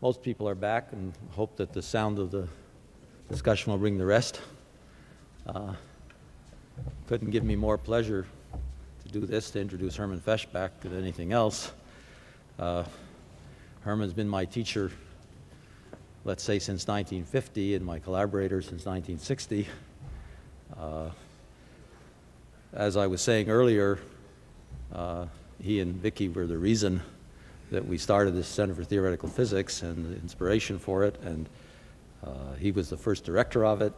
Most people are back, and hope that the sound of the discussion will bring the rest. Couldn't give me more pleasure to do this, to introduce Herman Feshbach, than anything else. Herman's been my teacher, let's say, since 1950, and my collaborator since 1960. As I was saying earlier, he and Vicky were the reason that we started this Center for Theoretical Physics and the inspiration for it, and he was the first director of it.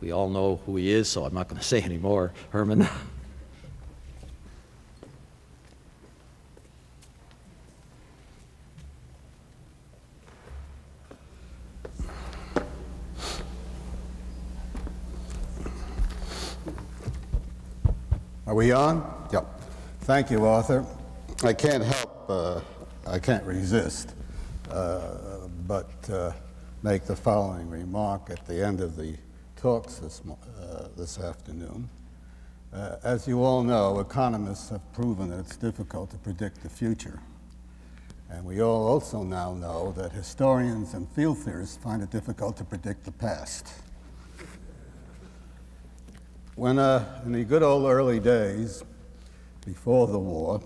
We all know who he is, so I'm not going to say any more. Herman. Are we on? Yep. Thank you, Arthur. I can't help, I can't resist, but make the following remark at the end of the talks this afternoon. As you all know, economists have proven that it's difficult to predict the future. And we all also now know that historians and field theorists find it difficult to predict the past. When in the good old early days, before the war,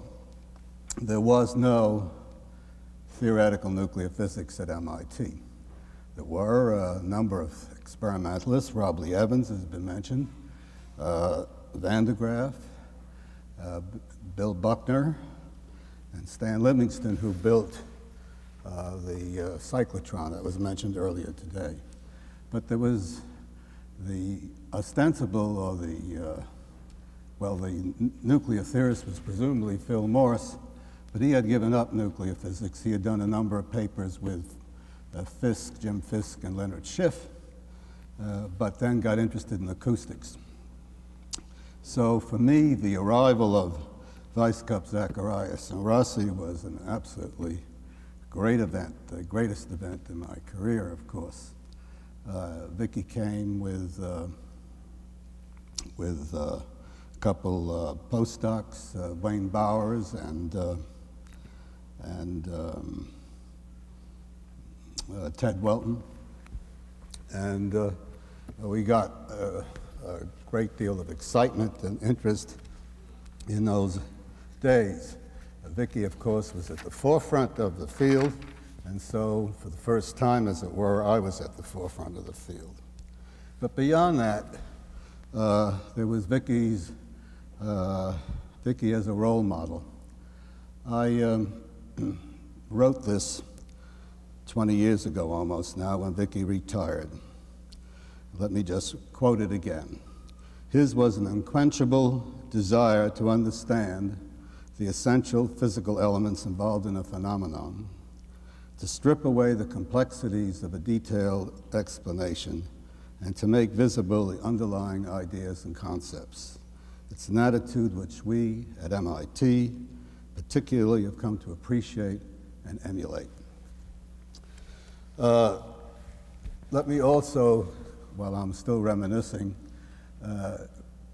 there was no theoretical nuclear physics at MIT. There were a number of experimentalists. Robley Evans has been mentioned, Van de Graaff, Bill Buckner, and Stan Livingston, who built the cyclotron that was mentioned earlier today. But there was the ostensible, or the, well, the nuclear theorist was presumably Phil Morse, but he had given up nuclear physics. He had done a number of papers with Fisk, Jim Fisk, and Leonard Schiff, but then got interested in acoustics. So for me, the arrival of Weisskopf, Zacharias, and Rossi was an absolutely great event, the greatest event in my career, of course. Vicky came with a couple postdocs, Wayne Bowers and Ted Welton, and we got a great deal of excitement and interest in those days. Vicky, of course, was at the forefront of the field, and so for the first time, as it were, I was at the forefront of the field. But beyond that, there was Vicky as a role model. I wrote this 20 years ago almost now, when Vicky retired. Let me just quote it again. His was an unquenchable desire to understand the essential physical elements involved in a phenomenon, to strip away the complexities of a detailed explanation, and to make visible the underlying ideas and concepts. It's an attitude which we at MIT particularly have come to appreciate and emulate. Let me also, while I'm still reminiscing,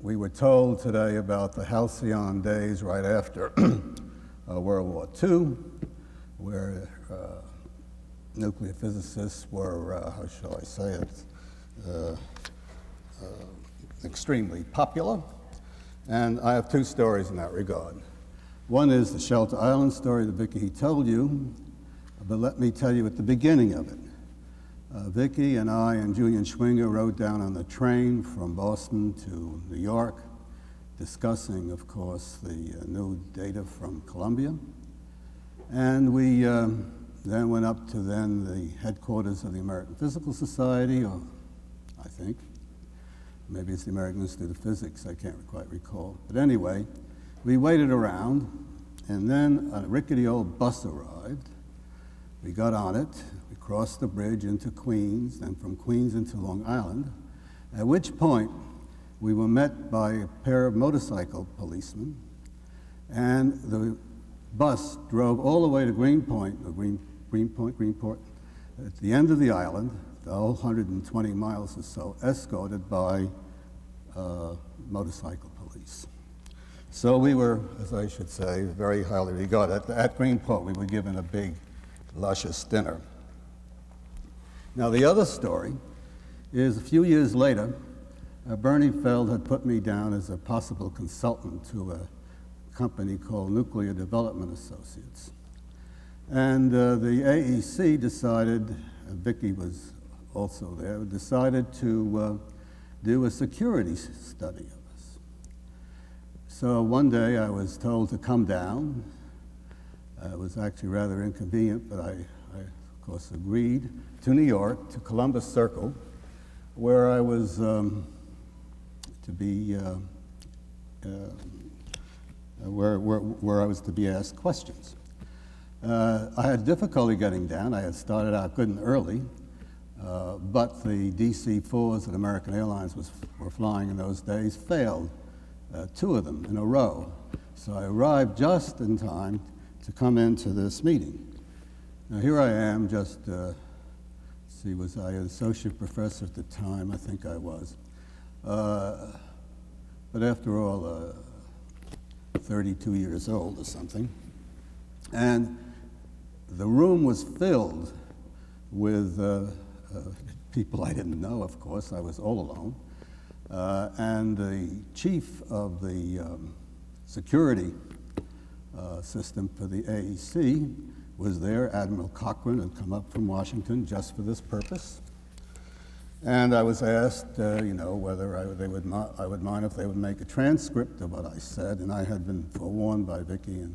we were told today about the halcyon days right after World War II, where nuclear physicists were, how shall I say it, extremely popular. And I have two stories in that regard. One is the Shelter Island story that Vicky told you. But let me tell you at the beginning of it. Vicky and I and Julian Schwinger rode down on the train from Boston to New York, discussing, of course, the new data from Columbia. And we then went up to the headquarters of the American Physical Society, or I think. Maybe it's the American Institute of Physics, I can't quite recall. But anyway, we waited around, and then a rickety old bus arrived. We got on it, we crossed the bridge into Queens, and from Queens into Long Island, at which point we were met by a pair of motorcycle policemen, and the bus drove all the way to Greenport, at the end of the island, the whole 120 miles or so, escorted by motorcycle police. So we were, as I should say, very highly regarded. At Greenport, we were given a big, luscious dinner. Now, the other story is a few years later, Bernie Feld had put me down as a possible consultant to a company called Nuclear Development Associates. And the AEC decided, Vicky was also there, decided to do a security study of us. So one day I was told to come down. It was actually rather inconvenient, but I of course agreed, to New York, to Columbus Circle, where I was where I was to be asked questions. I had difficulty getting down. I had started out good and early, but the DC-4s that American Airlines were flying in those days failed, 2 of them in a row. So I arrived just in time to come into this meeting. Now here I am, just, was I an associate professor at the time? I think I was. But after all, 32 years old or something. And the room was filled with people I didn't know, of course. I was all alone. And the chief of the security system for the AEC was there. Admiral Cochrane had come up from Washington just for this purpose. And I was asked, you know, whether I would mind if they would make a transcript of what I said. And I had been forewarned by Vicky,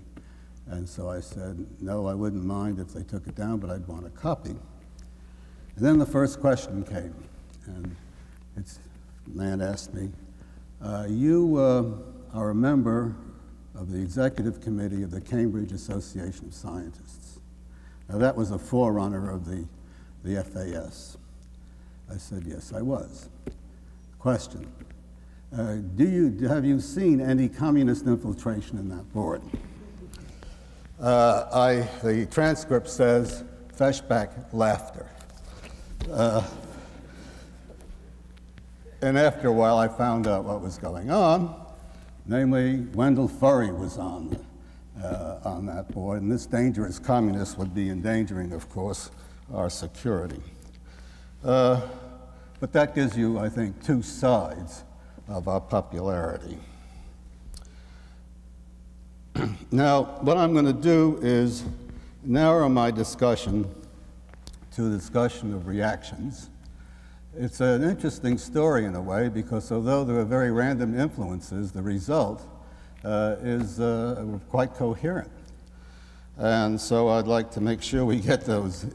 and so I said, no, I wouldn't mind if they took it down, but I'd want a copy. And then the first question came, and the man asked me, you are a member of the executive committee of the Cambridge Association of Scientists. Now, that was a forerunner of the FAS. I said, yes, I was. Question, have you seen any communist infiltration in that board? The transcript says, Feshbach laughter. And after a while, I found out what was going on. Namely, Wendell Furry was on that board, and this dangerous communist would be endangering, of course, our security. But that gives you, I think, 2 sides of our popularity. Now, what I'm going to do is narrow my discussion to a discussion of reactions. It's an interesting story in a way, because although there are very random influences, the result is quite coherent. And so I'd like to make sure we get those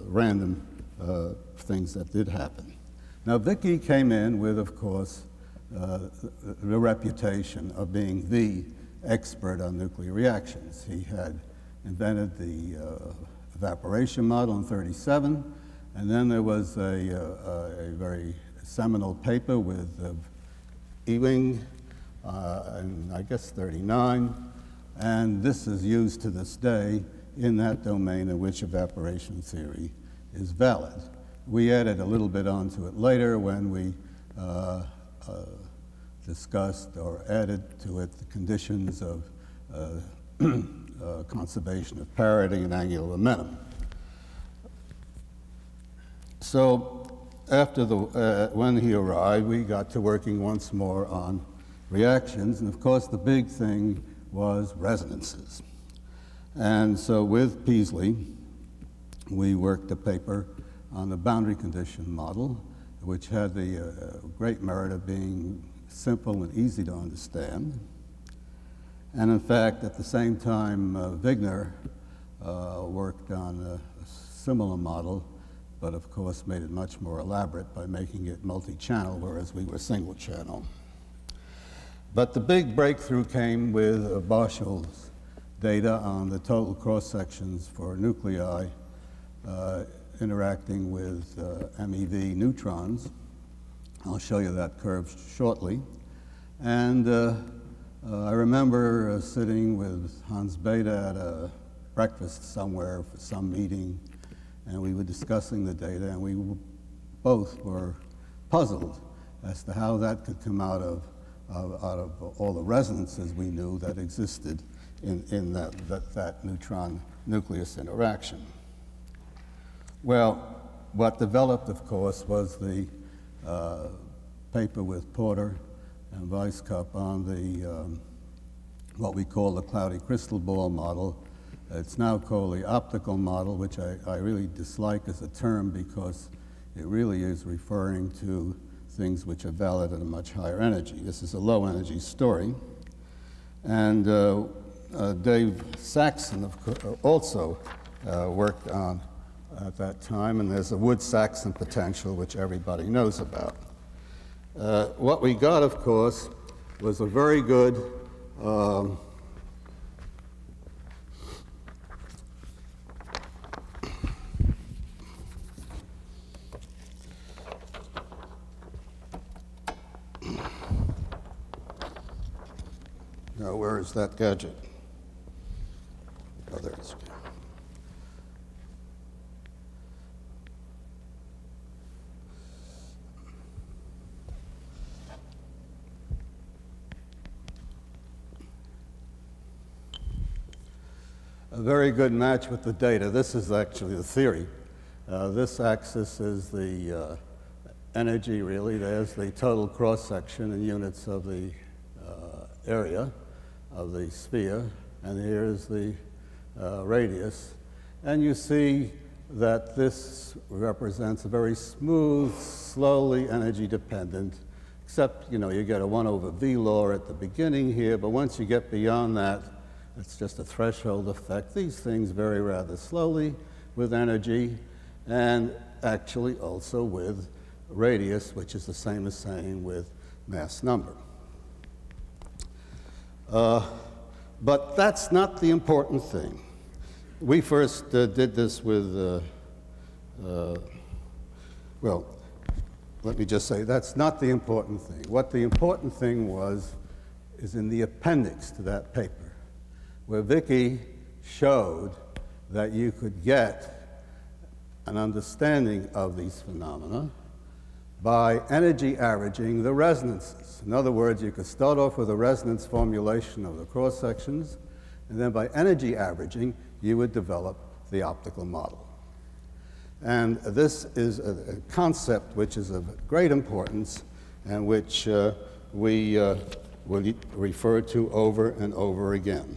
random things that did happen. Now, Vicky came in with, of course, the reputation of being the expert on nuclear reactions. He had invented the evaporation model in 1937, and then there was a very seminal paper with Ewing in, I guess, 1939, and this is used to this day in that domain in which evaporation theory is valid. We added a little bit onto it later when we discussed or added to it the conditions of conservation of parity and angular momentum. So after when he arrived, we got to working once more on reactions, and of course the big thing was resonances. And so with Peaslee, we worked a paper on the boundary condition model, which had the great merit of being simple and easy to understand. And in fact, at the same time, Wigner worked on a similar model, but of course made it much more elaborate by making it multi-channel, whereas we were single-channel. But the big breakthrough came with Barshall's data on the total cross-sections for nuclei interacting with MEV neutrons. I'll show you that curve shortly. And I remember sitting with Hans Bethe at a breakfast somewhere for some meeting, and we were discussing the data, and we both were puzzled as to how that could come out of all the resonances we knew that existed in that neutron-nucleus interaction. Well, what developed, of course, was the paper with Porter and Weisskopf on the what we call the cloudy crystal ball model. It's now called the optical model, which I really dislike as a term because it really is referring to things which are valid at a much higher energy. This is a low energy story. And Dave Saxon also worked on at that time, and there's a Wood-Saxon potential which everybody knows about. What we got, of course, was a very good now, where is that gadget? Oh, there it is. A very good match with the data. This is actually the theory. This axis is the energy, really. There's the total cross-section in units of the area of the sphere. And here is the radius. And you see that this represents a very smooth, slowly energy-dependent, except, you know, you get a 1 over v law at the beginning here. But once you get beyond that, it's just a threshold effect. These things vary rather slowly with energy and actually also with radius, which is the same as saying with mass number. But that's not the important thing. We first did this with, well, let me just say that's not the important thing. What the important thing was is in the appendix to that paper, where Vicky showed that you could get an understanding of these phenomena by energy averaging the resonances. In other words, you could start off with a resonance formulation of the cross sections, and then by energy averaging, you would develop the optical model. And this is a concept which is of great importance and which we will refer to over and over again.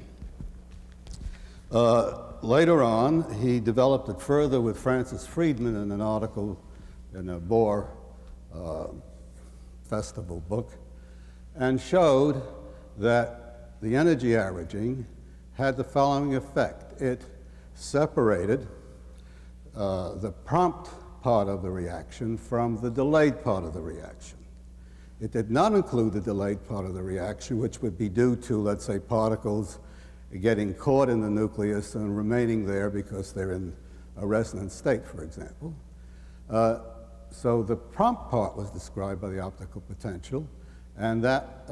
Later on, he developed it further with Francis Friedman in an article in a Bohr festival book, and showed that the energy averaging had the following effect. It separated the prompt part of the reaction from the delayed part of the reaction. It did not include the delayed part of the reaction, which would be due to, let's say, particles getting caught in the nucleus and remaining there because they're in a resonant state, for example. So the prompt part was described by the optical potential, and that's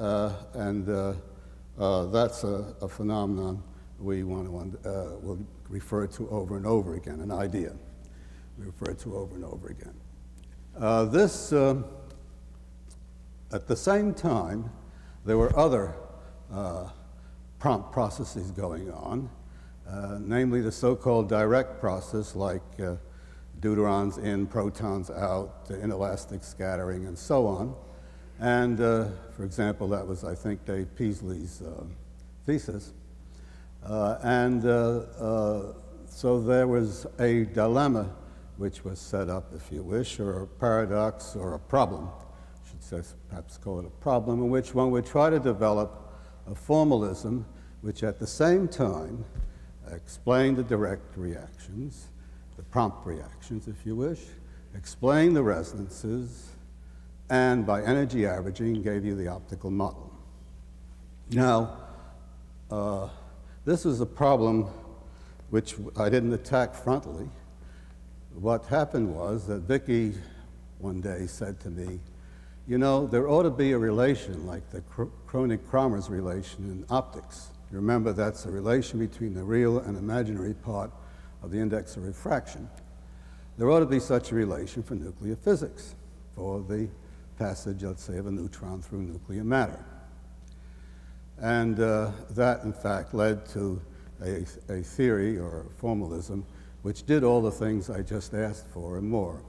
a phenomenon we want to will refer to over and over again, an idea we refer to over and over again. At the same time, there were other prompt processes going on, namely the so-called direct process, like deuterons in, protons out, inelastic scattering, and so on. And for example, that was, I think, Dave Peasley's thesis. So there was a dilemma which was set up, if you wish, or a paradox, or a problem. I should perhaps call it a problem, in which one would try to develop a formalism which at the same time explained the direct reactions, the prompt reactions, if you wish, explained the resonances, and by energy averaging gave you the optical model. Now, this is a problem which I didn't attack frontally. What happened was that Vicky one day said to me, you know, there ought to be a relation like the Kronig-Kramers relation in optics. You remember, that's a relation between the real and imaginary part of the index of refraction. There ought to be such a relation for nuclear physics, for the passage, let's say, of a neutron through nuclear matter. And that, in fact, led to a theory or formalism which did all the things I just asked for and more.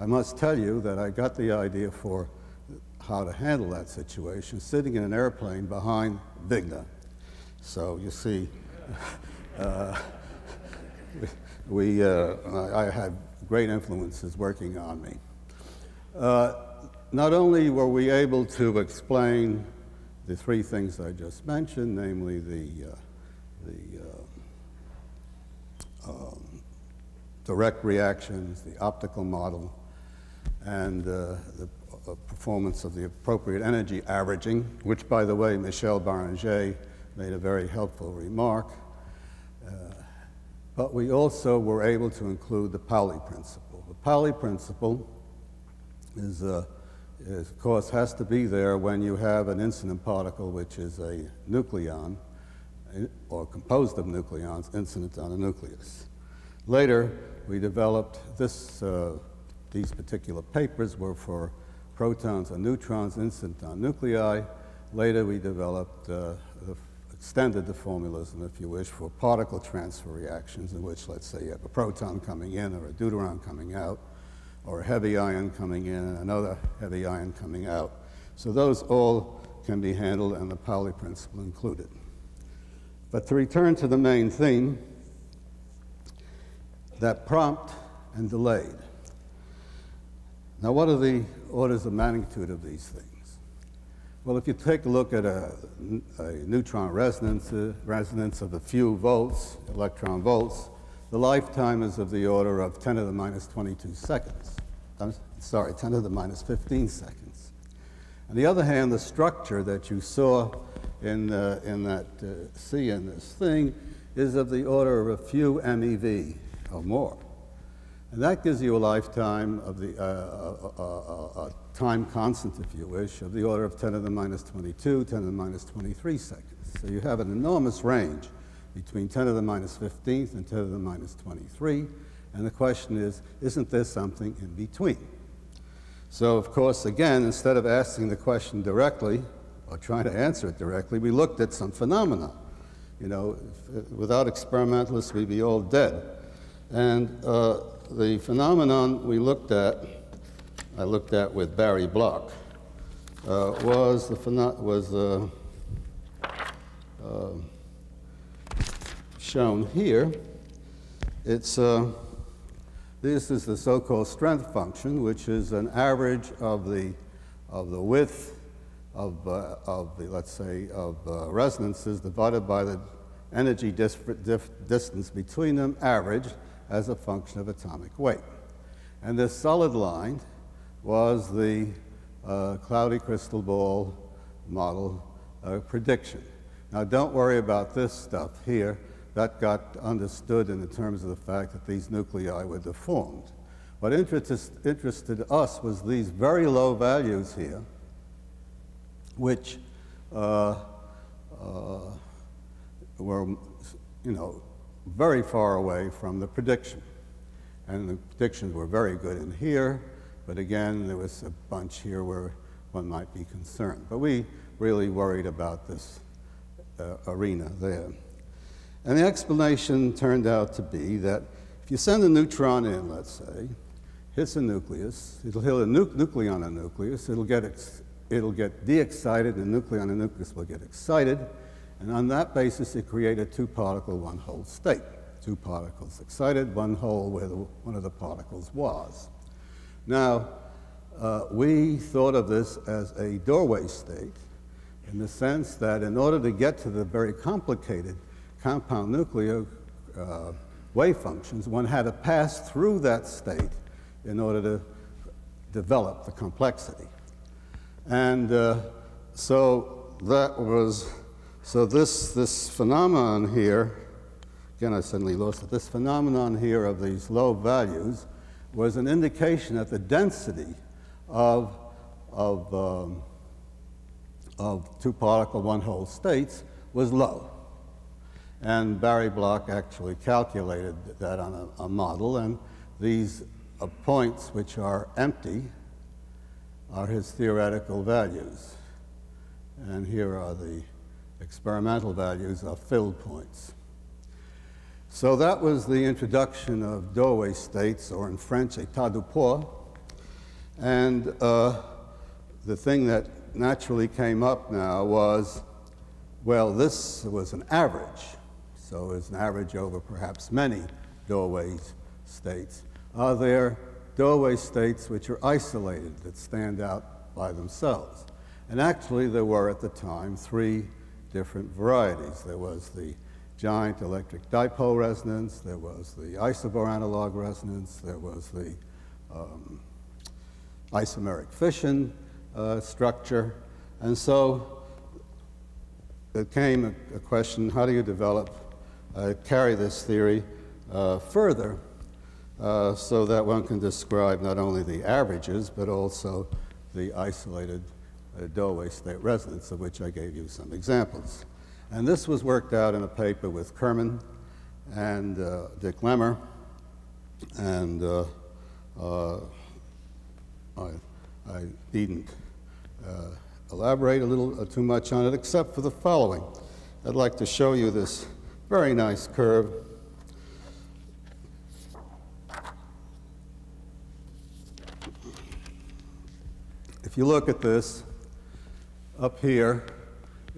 I must tell you that I got the idea for how to handle that situation sitting in an airplane behind Vigna. So you see, I had great influences working on me. Not only were we able to explain the three things I just mentioned, namely the direct reactions, the optical model, and the performance of the appropriate energy averaging, which, by the way, Michel Barranger made a very helpful remark. But we also were able to include the Pauli principle. The Pauli principle is, of course, has to be there when you have an incident particle, which is a nucleon, or composed of nucleons, incident on a nucleus. Later, we developed this, these particular papers were for protons and neutrons, incident on nuclei. Later, we developed, extended the formalism, if you wish, for particle transfer reactions in which, let's say, you have a proton coming in or a deuteron coming out, or a heavy ion coming in and another heavy ion coming out. So those all can be handled, and the Pauli principle included. But to return to the main theme, that prompt and delayed. Now, what are the orders of magnitude of these things? Well, if you take a look at a neutron resonance of a few volts, electron volts, the lifetime is of the order of 10 to the minus 22 seconds. I'm sorry, 10 to the minus 15 seconds. On the other hand, the structure that you saw in that C in this thing is of the order of a few MeV or more. And that gives you a lifetime of the time constant, if you wish, of the order of 10 to the minus 22, 10 to the minus 23 seconds. So you have an enormous range between 10 to the minus 15th and 10 to the minus 23. And the question is, isn't there something in between? So, of course, again, instead of asking the question directly or trying to answer it directly, we looked at some phenomena. You know, without experimentalists, we'd be all dead. And the phenomenon we looked at, I looked at with Barry Block, was the shown here. It's, this is the so-called strength function, which is an average of the width of the, let's say, of resonances divided by the energy distance between them, averaged as a function of atomic weight. And this solid line was the cloudy crystal ball model prediction. Now, don't worry about this stuff here. That got understood in the terms of the fact that these nuclei were deformed. What interested us was these very low values here, which were, you know, very far away from the prediction. And the predictions were very good in here, but again, there was a bunch here where one might be concerned. But we really worried about this arena there. And the explanation turned out to be that if you send a neutron in, let's say, hits a nucleus, it'll hit a nucleon on a nucleus, it'll get de-excited, and the nucleon on a nucleus will get excited. And on that basis, it created two-particle, one-hole state. Two particles excited, one hole where one of the particles was. Now, we thought of this as a doorway state in the sense that in order to get to the very complicated compound nuclear wave functions, one had to pass through that state in order to develop the complexity. And so that was... So this phenomenon here, again, I suddenly lost it. This phenomenon here of these low values was an indication that the density of two-particle, one-hole states was low. And Barry Block actually calculated that on a model. And these points, which are empty, are his theoretical values. And here are the experimental values of filled points. So that was the introduction of doorway states, or in French, état de port. And the thing that naturally came up now was, well, this was an average. So it was an average over perhaps many doorway states. Are there doorway states which are isolated, that stand out by themselves? And actually, there were at the time three different varieties. There was the giant electric dipole resonance, there was the isobar analog resonance, there was the isomeric fission structure. And so it came a question, how do you develop, carry this theory further so that one can describe not only the averages, but also the isolated doorway state resonance, of which I gave you some examples. And this was worked out in a paper with Kerman and Dick Lemmer, and I needn't elaborate a little too much on it, except for the following. I'd like to show you this very nice curve. If you look at this, up here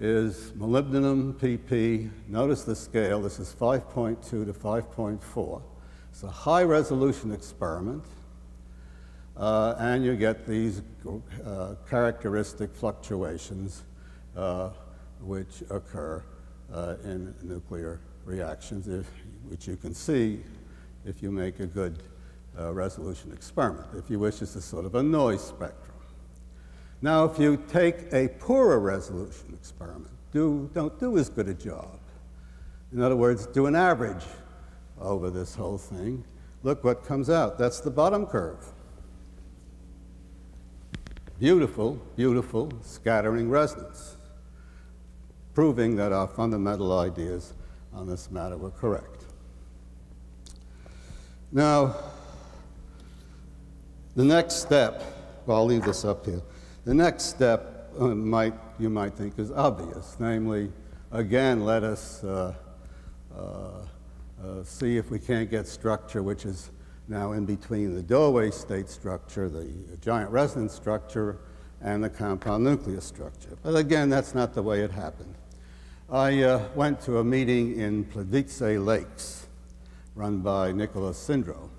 is molybdenum PP. Notice the scale. This is 5.2 to 5.4. It's a high-resolution experiment. And you get these characteristic fluctuations which occur in nuclear reactions, which you can see if you make a good resolution experiment. If you wish, it's a sort of a noise spectrum. Now, if you take a poorer resolution experiment, don't do as good a job. In other words, do an average over this whole thing. Look what comes out. That's the bottom curve. Beautiful, beautiful scattering resonance, proving that our fundamental ideas on this matter were correct. Now, the next step, well, I'll leave this up here. The next step you might think is obvious, namely, again, let us see if we can't get structure which is now in between the doorway state structure, the giant resonance structure, and the compound nucleus structure. But again, that's not the way it happened. I went to a meeting in Pledice Lakes, run by Nicholas Sindro.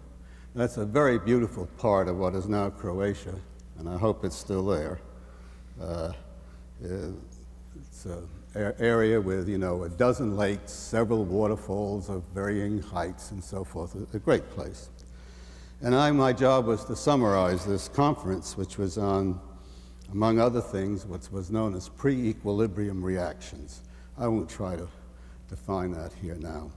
That's a very beautiful part of what is now Croatia, and I hope it's still there. It's an area with, you know, a dozen lakes, several waterfalls of varying heights, and so forth. A great place. And my job was to summarize this conference, which was on, among other things, what was known as pre-equilibrium reactions. I won't try to define that here now.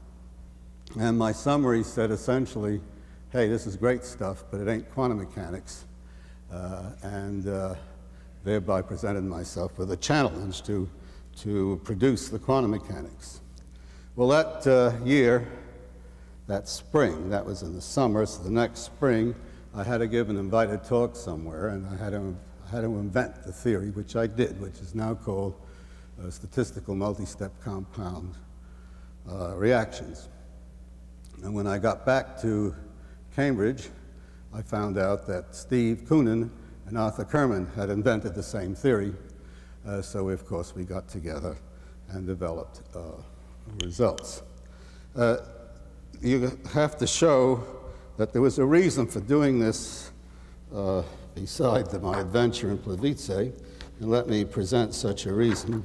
And my summary said essentially, hey, this is great stuff, but it ain't quantum mechanics. Thereby presented myself with a challenge to produce the quantum mechanics. Well, that year, that spring, that was in the summer, so the next spring, I had to give an invited talk somewhere, and I had to invent the theory, which I did, which is now called statistical multi-step compound reactions. And when I got back to Cambridge, I found out that Steve Koonin and Arthur Kerman had invented the same theory. So, of course, we got together and developed results. You have to show that there was a reason for doing this beside my adventure in Pledice. And let me present such a reason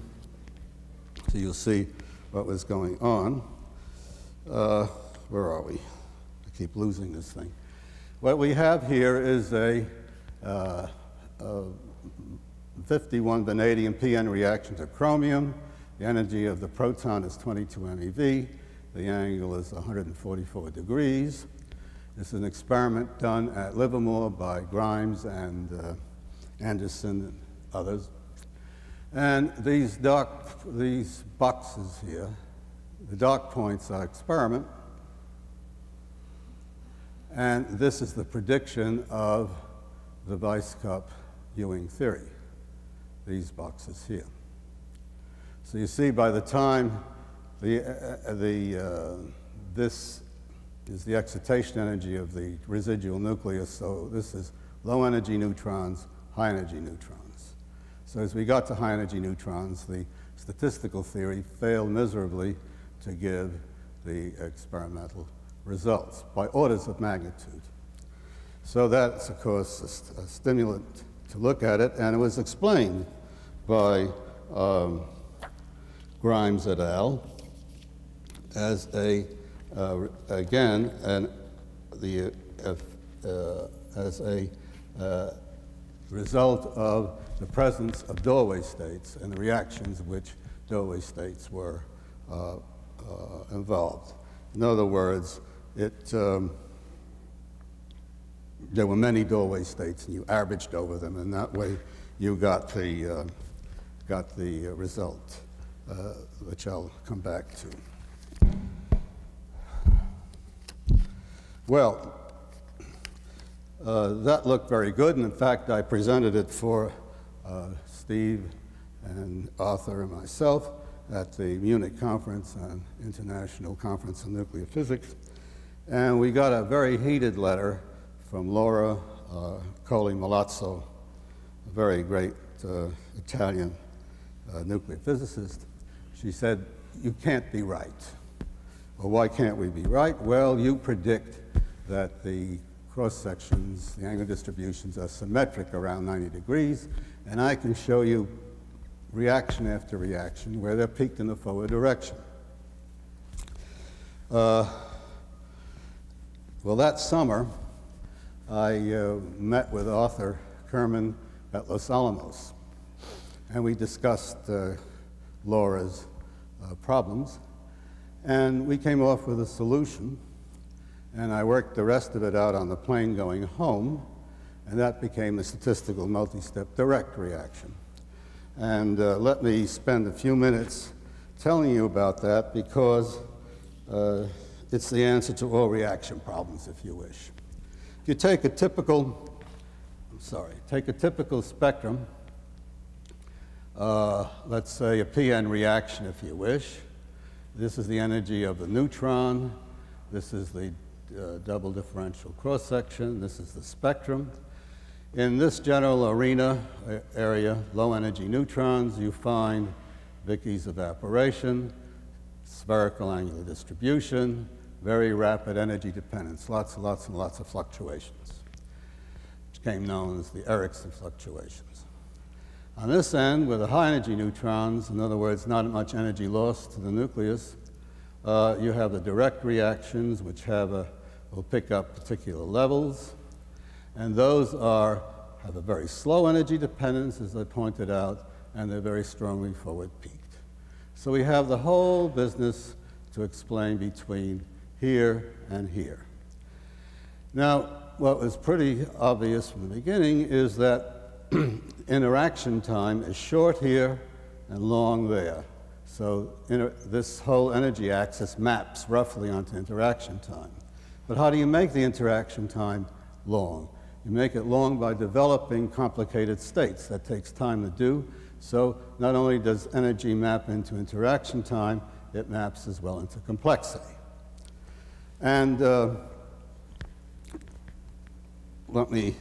so you'll see what was going on. Where are we? I keep losing this thing. What we have here is a 51 vanadium PN reaction to chromium. The energy of the proton is 22 MeV. The angle is 144 degrees. This is an experiment done at Livermore by Grimes and Anderson and others. And these boxes here, the dark points are experiment. And this is the prediction of the Weisskopf Ewing theory, these boxes here. So you see, by the time this is the excitation energy of the residual nucleus, so this is low energy neutrons, high energy neutrons. So as we got to high energy neutrons, the statistical theory failed miserably to give the experimental results by orders of magnitude. So that's, of course, a stimulant to look at it, and it was explained by Grimes et al. as a result of the presence of doorway states and the reactions which doorway states were involved. In other words, there were many doorway states, and you averaged over them, and that way you got the result, which I'll come back to. Well, that looked very good, and in fact, I presented it for Steve and Arthur and myself at the Munich Conference on International Conference on Nuclear Physics, and we got a very heated letter from Laura Colli Malazzo, a very great Italian nuclear physicist. She said, "You can't be right." Well, why can't we be right? Well, you predict that the cross sections, the angular distributions, are symmetric around 90 degrees, and I can show you reaction after reaction where they're peaked in the forward direction. Well, that summer, I met with Arthur Kerman at Los Alamos, and we discussed Laura's problems, and we came off with a solution, and I worked the rest of it out on the plane going home, and that became the statistical multi-step direct reaction. And let me spend a few minutes telling you about that, because it's the answer to all reaction problems, if you wish. If you take a typical, take a typical spectrum, let's say a PN reaction, if you wish. This is the energy of the neutron. This is the double differential cross-section. This is the spectrum. In this general arena area, low energy neutrons, you find Vicky's evaporation, spherical angular distribution, very rapid energy dependence, lots and lots and lots of fluctuations, which became known as the Erickson fluctuations. On this end, with the high energy neutrons, in other words, not much energy lost to the nucleus, you have the direct reactions, which have will pick up particular levels, and those have a very slow energy dependence, as I pointed out, and they're very strongly forward peaked. So we have the whole business to explain between here and here. Now, what was pretty obvious from the beginning is that interaction time is short here and long there. So this whole energy axis maps roughly onto interaction time. But how do you make the interaction time long? You make it long by developing complicated states. That takes time to do. So not only does energy map into interaction time, it maps as well into complexity. And let me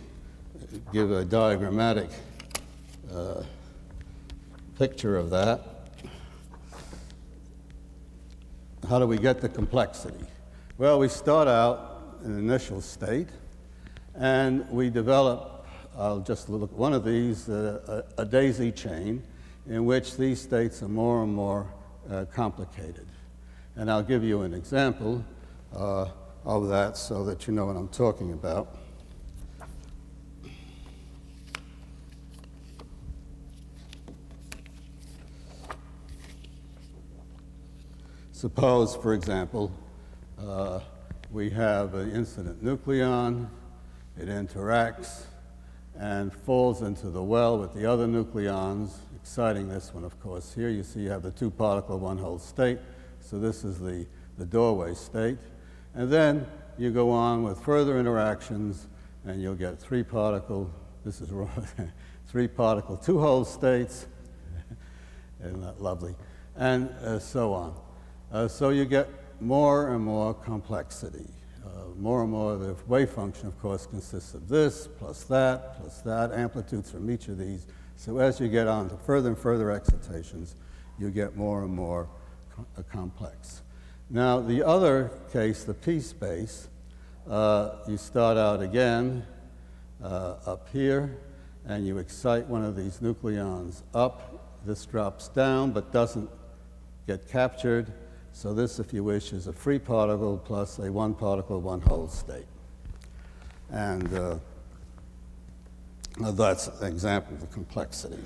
give a diagrammatic picture of that. How do we get the complexity? Well, we start out in an initial state, and we develop, I'll just look at one of these, a daisy chain in which these states are more and more complicated. And I'll give you an example of that so that you know what I'm talking about. Suppose, for example, we have an incident nucleon. It interacts and falls into the well with the other nucleons, exciting this one, of course. Here you see you have the two-particle, one-hole state. So this is the doorway state. And then you go on with further interactions, and you'll get three-particle. This is three-particle two-hole states. Isn't that lovely? And so on. So you get more and more complexity. More and more, the wave function, of course, consists of this, plus that, amplitudes from each of these. So as you get on to further and further excitations, you get more and more complex. Now, the other case, the p-space, you start out again up here, and you excite one of these nucleons up. This drops down, but doesn't get captured. So this, if you wish, is a free particle plus a one-particle, one-hole state. And that's an example of the complexity.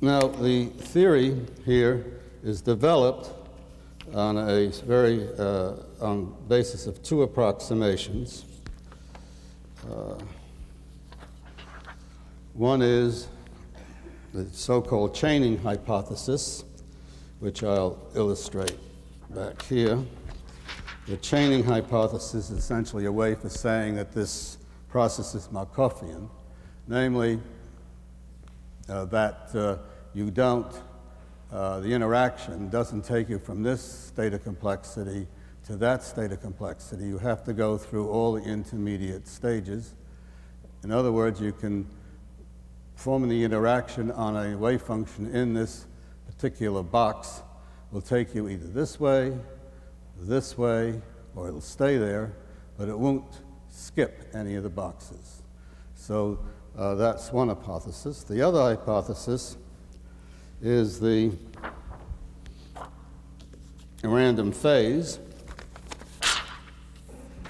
Now, the theory here is developed on a very on basis of two approximations. One is the so-called chaining hypothesis, which I'll illustrate back here. The chaining hypothesis is essentially a way for saying that this process is Markovian, namely that you don't, the interaction doesn't take you from this state of complexity to that state of complexity. You have to go through all the intermediate stages. In other words, you can forming the interaction on a wave function in this particular box will take you either this way, or it'll stay there, but it won't skip any of the boxes. So that's one hypothesis. The other hypothesis is the random phase,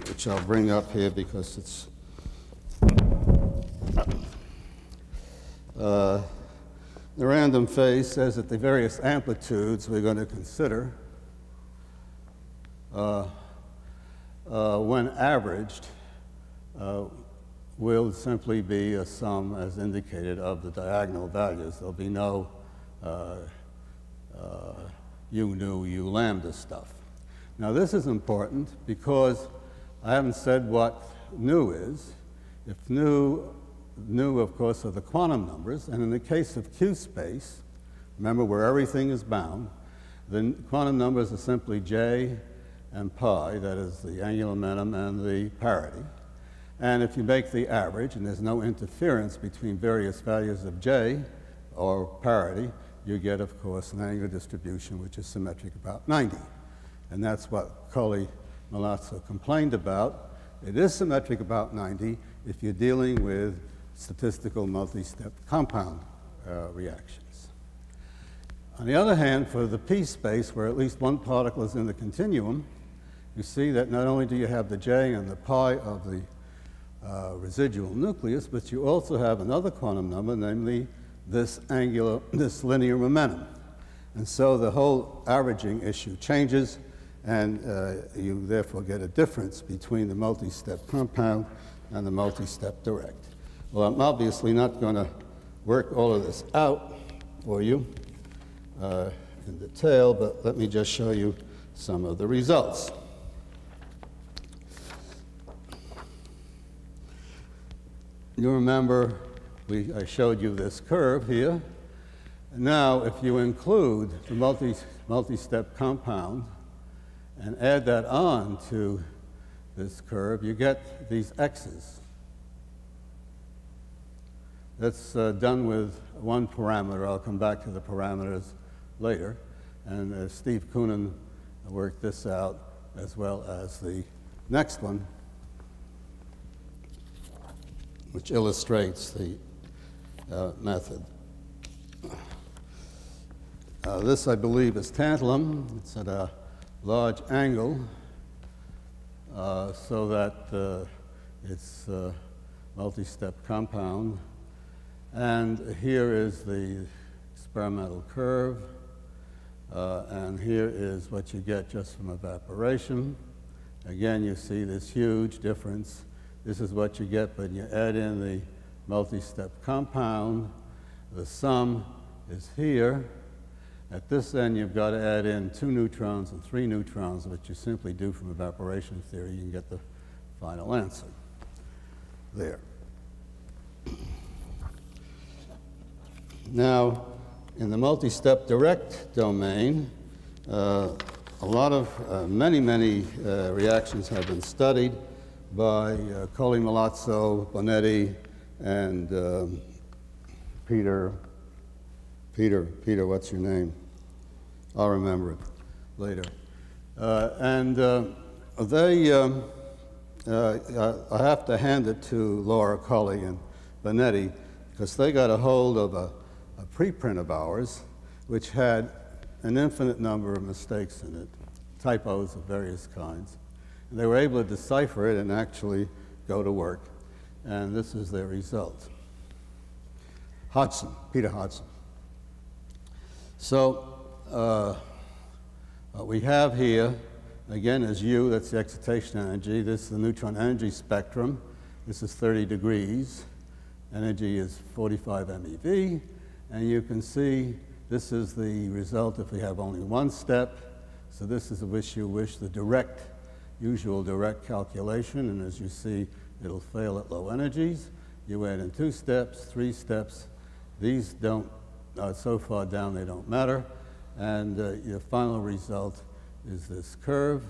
which I'll bring up here because it's the random phase says that the various amplitudes we're going to consider, when averaged, will simply be a sum, as indicated, of the diagonal values. There'll be no u nu, u lambda stuff. Now, this is important because I haven't said what nu is. If nu, of course, are the quantum numbers. And in the case of Q space, remember where everything is bound, the quantum numbers are simply J and pi, that is the angular momentum and the parity. And if you make the average, and there's no interference between various values of J or parity, you get, of course, an angular distribution which is symmetric about 90. And that's what Colli Malazzo complained about. It is symmetric about 90 if you're dealing with statistical multi-step compound reactions. On the other hand, for the p space, where at least one particle is in the continuum, you see that not only do you have the j and the pi of the residual nucleus, but you also have another quantum number, namely this linear momentum. And so the whole averaging issue changes, and you therefore get a difference between the multi-step compound and the multi-step direct. Well, I'm obviously not going to work all of this out for you in detail, but let me just show you some of the results. You remember I showed you this curve here. Now, if you include the multi-step compound and add that on to this curve, you get these x's. That's done with one parameter. I'll come back to the parameters later. And Steve Koonin worked this out, as well as the next one, which illustrates the method. This, I believe, is tantalum. It's at a large angle, so that it's a multi-step compound. And here is the experimental curve. And here is what you get just from evaporation. Again, you see this huge difference. This is what you get when you add in the multi-step compound. The sum is here. At this end, you've got to add in 2 neutrons and 3 neutrons, which you simply do from evaporation theory. You can get the final answer. there. Now, in the multi-step direct domain, many reactions have been studied by Colli, Malazzo, Bonetti, and Peter, what's your name? I'll remember it later. I have to hand it to Laura Colli and Bonetti, because they got a hold of a preprint of ours, which had an infinite number of mistakes in it, typos of various kinds. And they were able to decipher it and actually go to work. And this is their result. Hodgson, Peter Hodgson. So what we have here, again, is U, that's the excitation energy. This is the neutron energy spectrum. This is 30 degrees. Energy is 45 MeV. And you can see this is the result if we have only one step. So this is which you wish the direct, usual direct calculation. And as you see, it'll fail at low energies. You add in two steps, three steps. These don't, so far down, they don't matter. And your final result is this curve.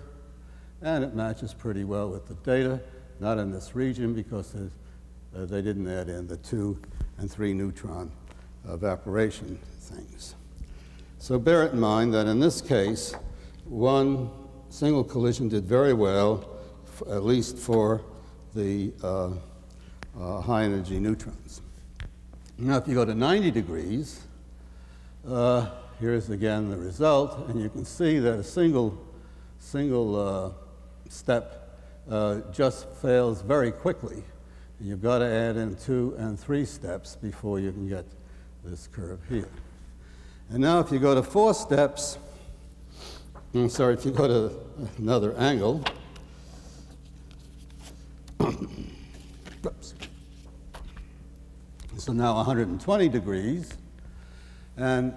And it matches pretty well with the data, not in this region, because they didn't add in the 2 and 3 neutron evaporation things. So bear in mind that in this case, one single collision did very well, at least for the high energy neutrons. Now, if you go to 90 degrees, here's again the result. And you can see that a single step just fails very quickly. And you've got to add in 2 and 3 steps before you can get this curve here. And now, if you go to 4 steps, I'm sorry, if you go to another angle, oops. So now 120 degrees. And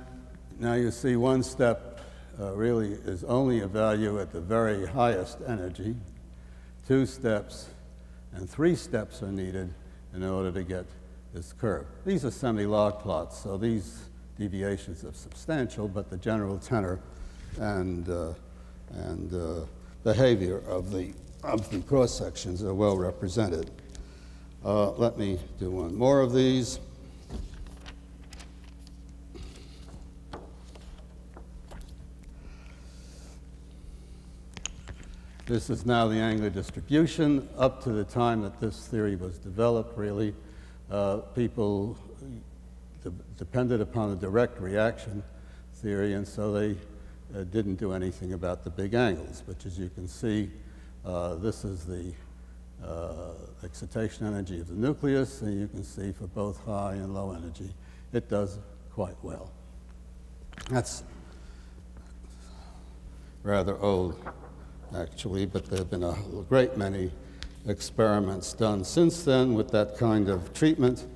now you see one step really is only a value at the very highest energy. 2 steps and 3 steps are needed in order to get this curve. These are semi-log plots, so these deviations are substantial, but the general tenor and behavior of the cross sections are well represented. Let me do one more of these. This is now the angular distribution up to the time that this theory was developed, really. People depended upon the direct reaction theory, and so they didn't do anything about the big angles, which, as you can see, this is the excitation energy of the nucleus, and you can see for both high and low energy, it does quite well. That's rather old, actually, but there have been a great many experiments done since then with that kind of treatment.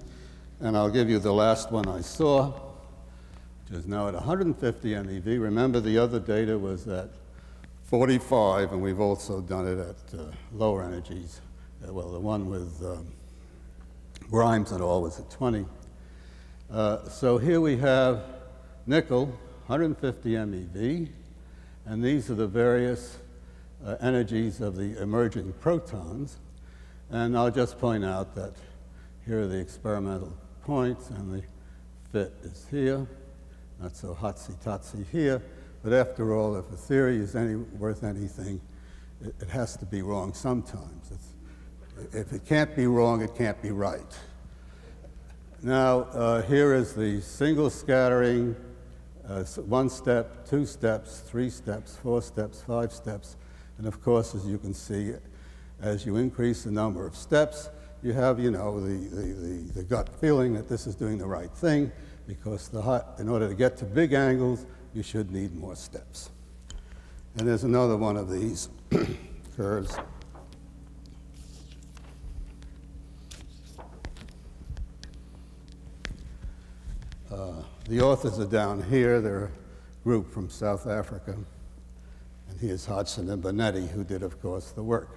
And I'll give you the last one I saw, which is now at 150 MeV. Remember, the other data was at 45, and we've also done it at lower energies. Well, the one with Grimes and all was at 20. So here we have nickel, 150 MeV, and these are the various energies of the emerging protons. And I'll just point out that here are the experimental points, and the fit is here. Not so hotsy-totsy here. But after all, if a theory is worth anything, it has to be wrong sometimes. If it can't be wrong, it can't be right. Now, here is the single scattering, one step, 2 steps, 3 steps, 4 steps, 5 steps. And of course, as you can see, as you increase the number of steps, you have, you know, the gut feeling that this is doing the right thing, because in order to get to big angles, you should need more steps. And there's another one of these curves. The authors are down here. They're a group from South Africa. And here's Hodgson and Bonetti, who did, of course, the work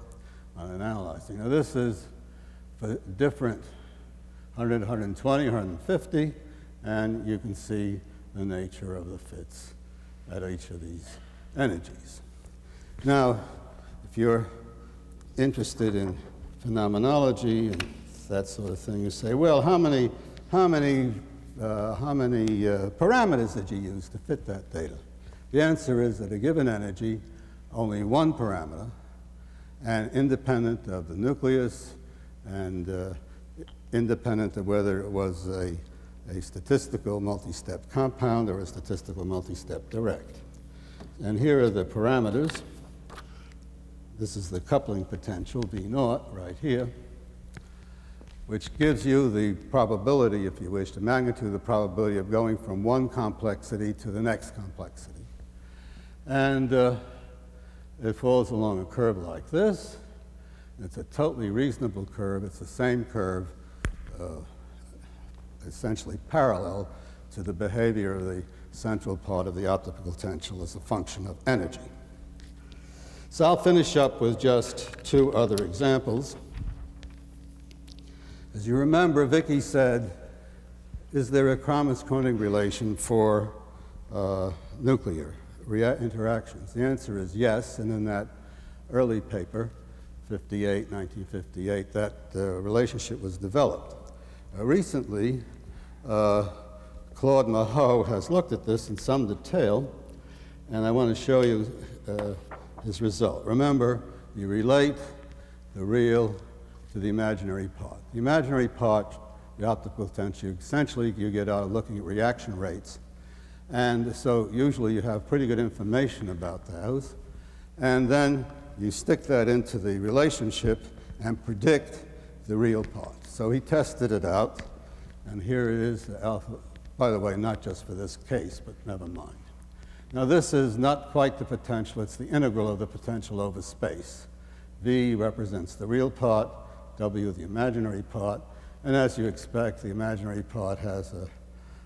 on analyzing. Now, this is but different, 100, 120, 150, and you can see the nature of the fits at each of these energies. Now, if you're interested in phenomenology and that sort of thing, you say, well, how many parameters did you use to fit that data? The answer is that a given energy, only one parameter, and independent of the nucleus, and independent of whether it was a statistical multi-step compound or a statistical multi-step direct. And here are the parameters. This is the coupling potential, V naught, right here, which gives you the probability, if you wish, the magnitude of the probability of going from one complexity to the next complexity. And it falls along a curve like this. It's a totally reasonable curve. It's the same curve, essentially parallel to the behavior of the central part of the optical potential as a function of energy. So I'll finish up with just two other examples. As you remember, Vicky said, is there a Kramers-Koenig relation for nuclear interactions? The answer is yes, and in that early paper, 1958, that relationship was developed. Recently, Claude Mahot has looked at this in some detail, and I want to show you his result. Remember, you relate the real to the imaginary part. The imaginary part, the optical potential, essentially you get out of looking at reaction rates. And so usually you have pretty good information about those. And then you stick that into the relationship and predict the real part. So he tested it out. And here it is, the alpha. By the way, not just for this case, but never mind. Now, this is not quite the potential. It's the integral of the potential over space. V represents the real part, W the imaginary part. And as you expect, the imaginary part has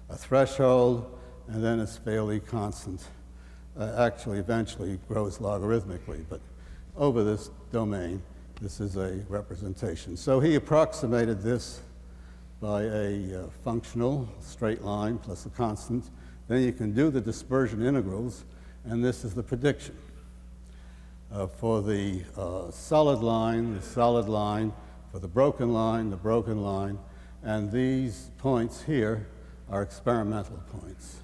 a threshold, and then it's fairly constant. Actually, eventually grows logarithmically, but over this domain, this is a representation. So he approximated this by a functional straight line plus a constant. Then you can do the dispersion integrals, and this is the prediction. For the solid line, for the broken line, and these points here are experimental points.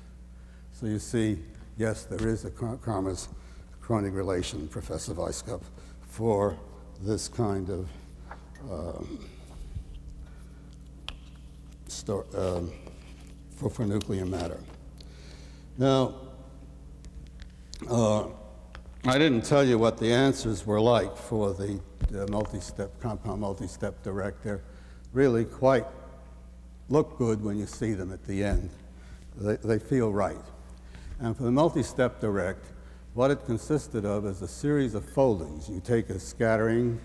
So you see, yes, there is a Kramers-Koenig relation, Professor Weisskopf, for this kind of for nuclear matter. Now, I didn't tell you what the answers were like for the multi-step compound, multi-step direct. They're really quite look good when you see them at the end. They feel right. And for the multi-step direct, what it consisted of is a series of foldings. You take a scattering,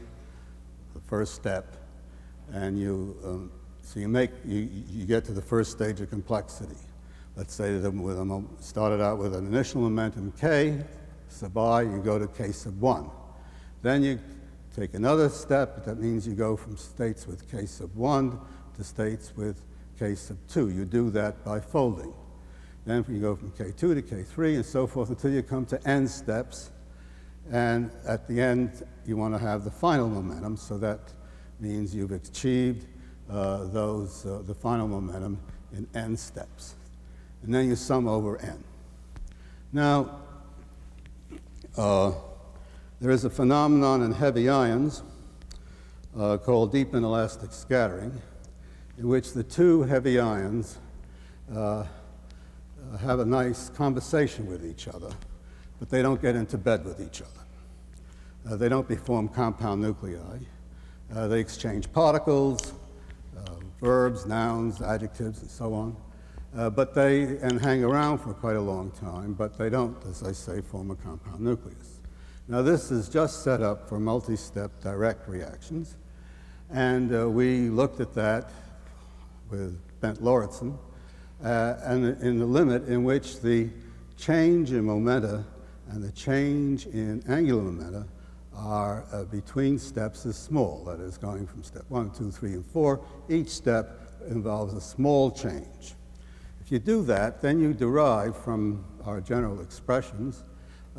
the first step, and you you get to the first stage of complexity. Let's say that started out with an initial momentum k sub I, you go to k sub 1. Then you take another step. That means you go from states with k sub 1 to states with k sub 2. You do that by folding. Then you go from k2 to k3 and so forth until you come to n steps. And at the end, you want to have the final momentum. So that means you've achieved the final momentum in n steps. And then you sum over n. Now, there is a phenomenon in heavy ions called deep inelastic scattering, in which the two heavy ions have a nice conversation with each other, but they don't get into bed with each other. They don't form compound nuclei. They exchange particles, verbs, nouns, adjectives, and so on. But they hang around for quite a long time, but they don't, as I say, form a compound nucleus. Now, this is just set up for multi-step direct reactions. And we looked at that with Bent-Lauritsen, and in the limit in which the change in momenta and the change in angular momenta are between steps is small. That is, going from step 1, 2, 3, and 4. Each step involves a small change. If you do that, then you derive from our general expressions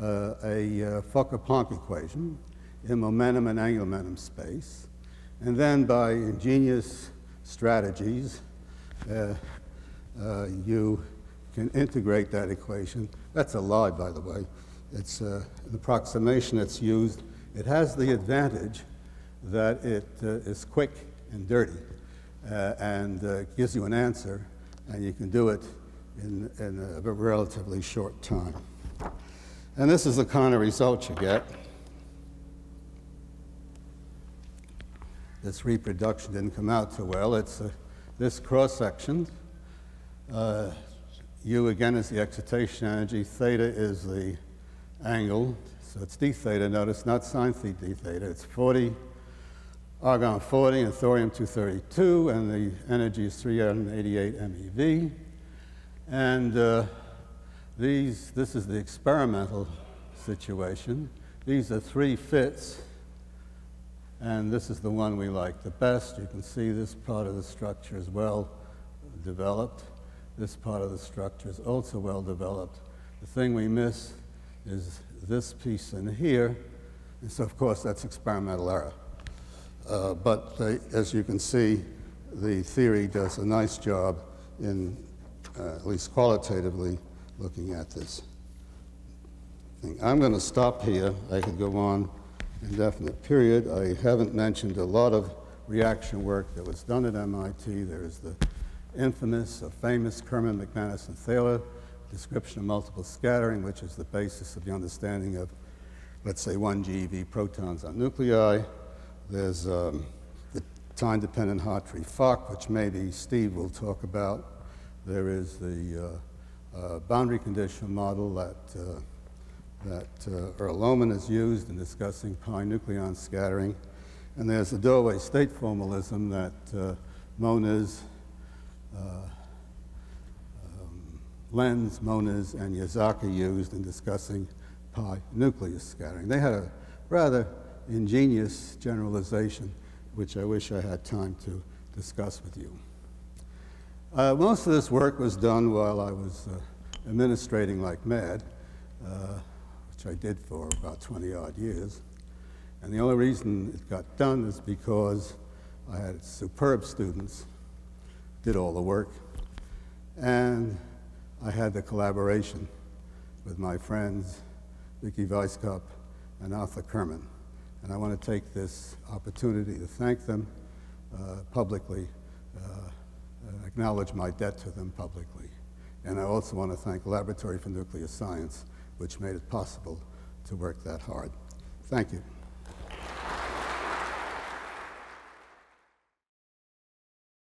a Fokker-Planck equation in momentum and angular momentum space. And then by ingenious strategies, you can integrate that equation. That's a lie, by the way. It's an approximation that's used. It has the advantage that it is quick and dirty and gives you an answer, and you can do it in a relatively short time. And this is the kind of result you get. This reproduction didn't come out too well. It's this cross-section. U, again, is the excitation energy. Theta is the angle. So it's d theta. Notice, not sine theta, d theta. It's 40, argon 40, and thorium 232. And the energy is 388 MeV. And this is the experimental situation. These are three fits. And this is the one we like the best. You can see this part of the structure is well developed. This part of the structure is also well developed. The thing we miss is this piece in here. And so, of course, that's experimental error. But as you can see, the theory does a nice job in, at least qualitatively, looking at this thing. I'm going to stop here. I could go on indefinite period. I haven't mentioned a lot of reaction work that was done at MIT. There is the infamous or famous Kerman, McManus, and Thaler description of multiple scattering, which is the basis of the understanding of, let's say, 1 GeV protons on nuclei. There's the time-dependent Hartree-Fock, which maybe Steve will talk about. There is the boundary condition model that Earl Lohmann has used in discussing pi nucleon scattering. And there's the doorway state formalism that Moniz, Lenz, Moniz, and Yazaki used in discussing pi nucleus scattering. They had a rather ingenious generalization, which I wish I had time to discuss with you. Most of this work was done while I was administrating like mad. Which I did for about 20-odd years. And the only reason it got done is because I had superb students, did all the work, and I had the collaboration with my friends Vicky Weisskopf and Arthur Kerman. And I want to take this opportunity to thank them publicly, acknowledge my debt to them publicly. And I also want to thank the Laboratory for Nuclear Science, which made it possible to work that hard. Thank you.